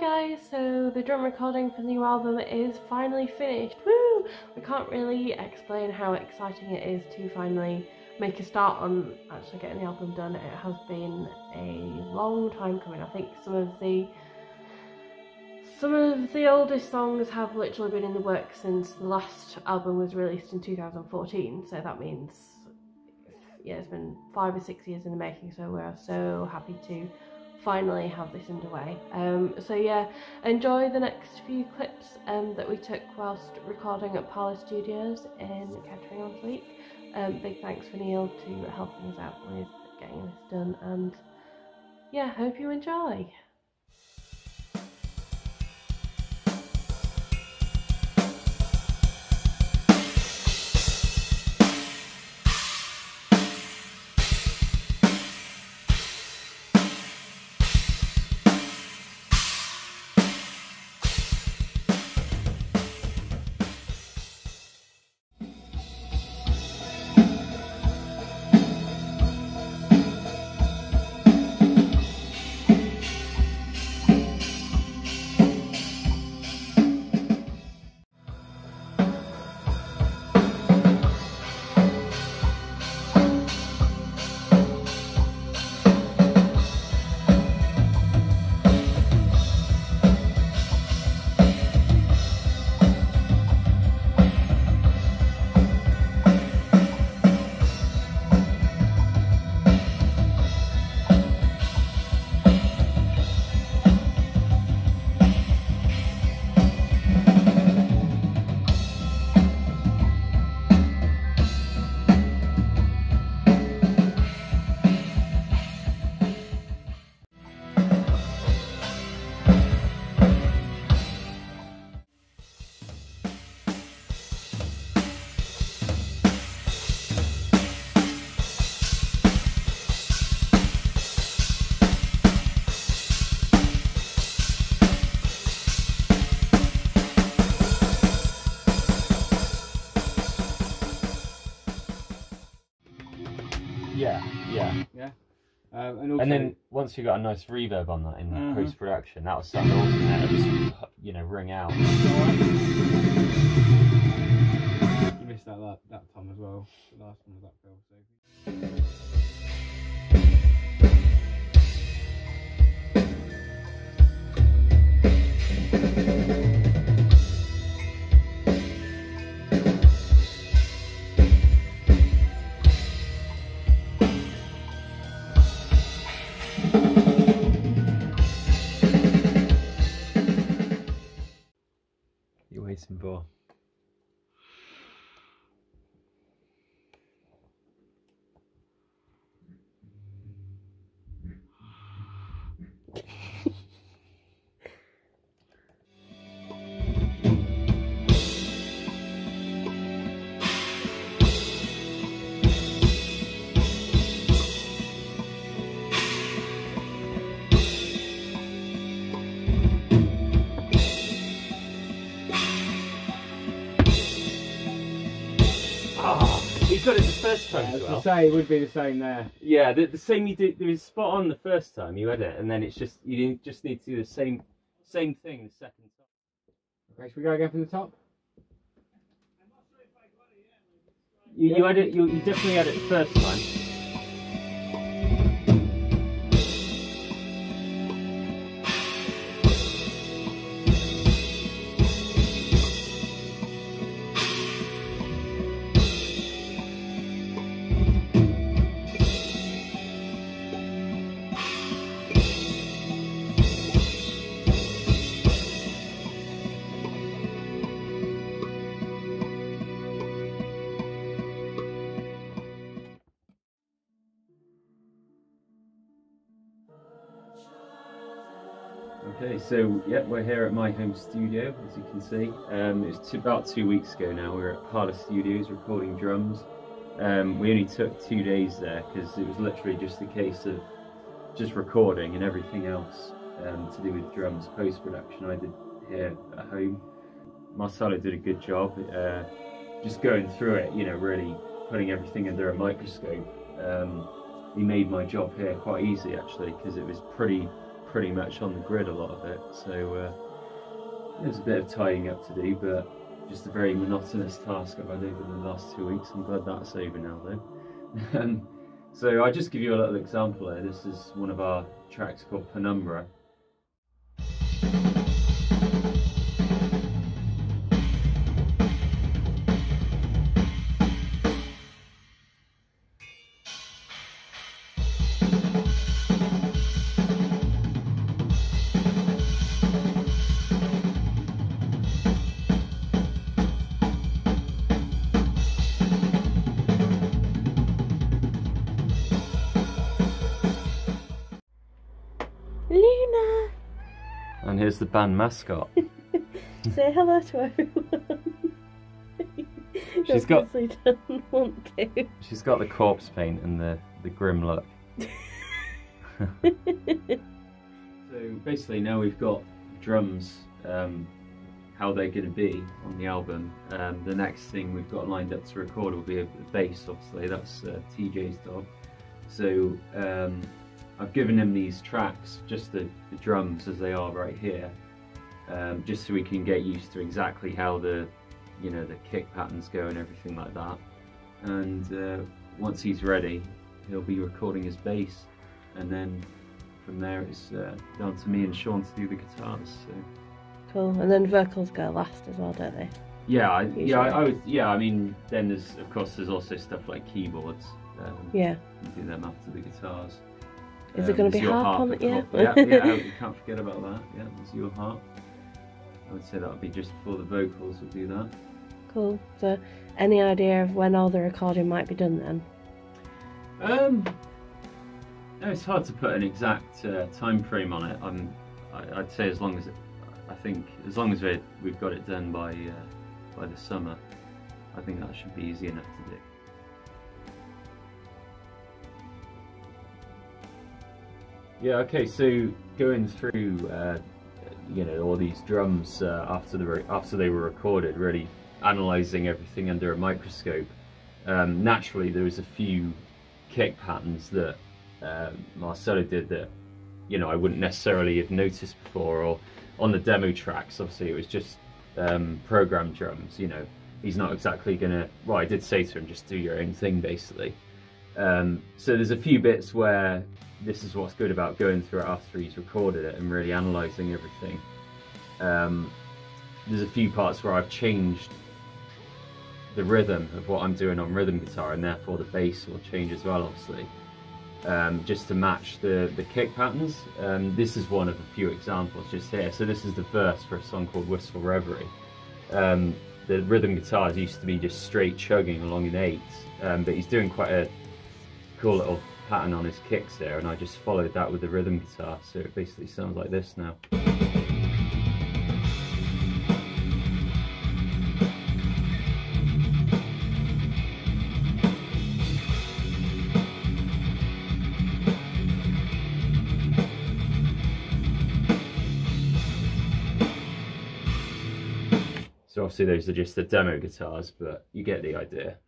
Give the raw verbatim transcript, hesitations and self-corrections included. guys, so the drum recording for the new album is finally finished. Woo! I can't really explain how exciting it is to finally make a start on actually getting the album done. It has been a long time coming. I think some of the some of the oldest songs have literally been in the works since the last album was released in two thousand fourteen, so that means, yeah, it's been five or six years in the making, so we're so happy to finally have this underway. Um, so yeah, enjoy the next few clips um, that we took whilst recording at Parlour Studios in Kettering last week. Um, big thanks for Neil to helping us out with getting this done, and yeah, hope you enjoy. Yeah, yeah, yeah. Um, and, also, and then once you got a nice reverb on that in uh-huh. post-production, that was something awesome. That just, you know, ring out. You missed that that, that time as well. The last one was that film. Simple. You got it the first time, yeah, as well. To say it would be the same there. Yeah, the, the same you did. It was spot on the first time you had it, and then it's just you just need to do the same same thing the second time. Okay, should we go again from the top? I'm not sure if I got it yet. You, yeah. you had it. You, you definitely had it the first time. Okay, so yeah, we're here at my home studio, as you can see. Um, it was about two weeks ago now. We were at Parlour Studios recording drums. Um, we only took two days there because it was literally just a case of just recording and everything else um, to do with drums. Post-production I did here at home. Marcelo did a good job, uh, just going through it, you know, really putting everything under a microscope. Um, he made my job here quite easy actually, because it was pretty pretty much on the grid, a lot of it, so uh, there's a bit of tidying up to do, but just a very monotonous task I've had over the last two weeks. I'm glad that's over now though. um, so I'll just give you a little example here. This is one of our tracks called Penumbra. And here's the band mascot. Say hello to everyone. She's got. Don't want to. She's got the corpse paint and the the grim look. So basically now we've got drums, um, how they're going to be on the album. Um, the next thing we've got lined up to record will be a bass. Obviously that's uh, T J's job. So. Um, I've given him these tracks, just the, the drums as they are right here, um, just so we can get used to exactly how the, you know, the kick patterns go and everything like that. And uh, once he's ready, he'll be recording his bass, and then from there it's uh, down to me and Sean to do the guitars. So. Cool. And then vocals go last as well, don't they? Yeah, I, yeah, I, I would, yeah. I mean, then there's of course there's also stuff like keyboards. Um, yeah. You do them after the guitars. Is um, it going to be harp on it? Yeah, yeah, yeah, you can't forget about that. Yeah, it's your harp. I would say that would be just before the vocals would do that. Cool. So, any idea of when all the recording might be done then? Um, no, it's hard to put an exact uh, time frame on it. I'm, I, I'd say as long as it, I think as long as we we've got it done by uh, by the summer, I think that should be easy enough to do. Yeah, okay, so going through, uh, you know, all these drums uh, after the after they were recorded, really analysing everything under a microscope, um, naturally there was a few kick patterns that uh, Marcelo did that, you know, I wouldn't necessarily have noticed before, or on the demo tracks, obviously it was just um, programmed drums, you know, he's not exactly going to, well, I did say to him, just do your own thing, basically. Um, so there's a few bits where this is what's good about going through it after he's recorded it and really analysing everything. Um, there's a few parts where I've changed the rhythm of what I'm doing on rhythm guitar, and therefore the bass will change as well, obviously, um, just to match the, the kick patterns. Um, this is one of a few examples just here. So this is the verse for a song called Wistful Reverie. Um, the rhythm guitars used to be just straight chugging along in eights, um, but he's doing quite a cool little pattern on his kicks there, and I just followed that with the rhythm guitar, so it basically sounds like this now. So obviously those are just the demo guitars, but you get the idea.